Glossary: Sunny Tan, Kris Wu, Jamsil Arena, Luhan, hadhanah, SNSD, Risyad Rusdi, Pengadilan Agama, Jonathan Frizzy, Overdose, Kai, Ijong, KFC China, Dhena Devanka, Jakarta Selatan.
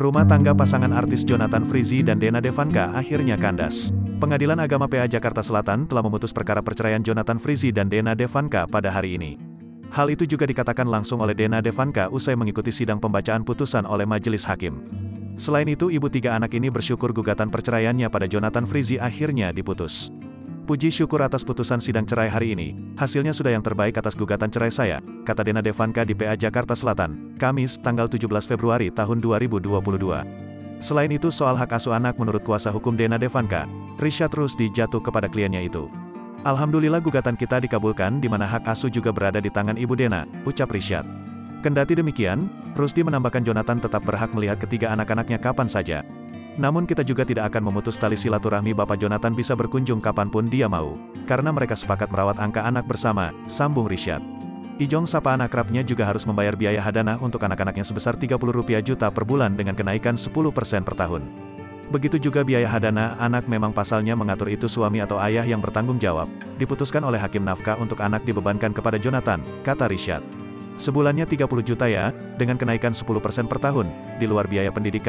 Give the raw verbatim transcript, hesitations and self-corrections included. Rumah tangga pasangan artis Jonathan Frizzy dan Dhena Devanka akhirnya kandas. Pengadilan Agama P A Jakarta Selatan telah memutus perkara perceraian Jonathan Frizzy dan Dhena Devanka pada hari ini. Hal itu juga dikatakan langsung oleh Dhena Devanka usai mengikuti sidang pembacaan putusan oleh majelis hakim. Selain itu, ibu tiga anak ini bersyukur gugatan perceraiannya pada Jonathan Frizzy akhirnya diputus. "Puji syukur atas putusan sidang cerai hari ini, hasilnya sudah yang terbaik atas gugatan cerai saya," kata Dhena Devanka di P A Jakarta Selatan, Kamis, tanggal tujuh belas Februari tahun dua ribu dua puluh dua. Selain itu, soal hak asuh anak, menurut kuasa hukum Dhena Devanka, Risyad Rusdi, jatuh kepada kliennya itu. "Alhamdulillah gugatan kita dikabulkan di mana hak asuh juga berada di tangan ibu Dhena," ucap Risyad. Kendati demikian, Rusdi menambahkan Jonathan tetap berhak melihat ketiga anak-anaknya kapan saja. "Namun kita juga tidak akan memutus tali silaturahmi. Bapak Jonathan bisa berkunjung kapanpun dia mau, karena mereka sepakat merawat angka anak bersama," sambung Risyad. Ijong sapaan akrabnya juga harus membayar biaya hadanah untuk anak-anaknya sebesar tiga puluh juta rupiah per bulan dengan kenaikan sepuluh persen per tahun. Begitu juga biaya hadanah anak, memang pasalnya mengatur itu suami atau ayah yang bertanggung jawab. "Diputuskan oleh hakim nafkah untuk anak dibebankan kepada Jonathan," kata Risyad. "Sebulannya tiga puluh juta ya, dengan kenaikan sepuluh persen per tahun, di luar biaya pendidikan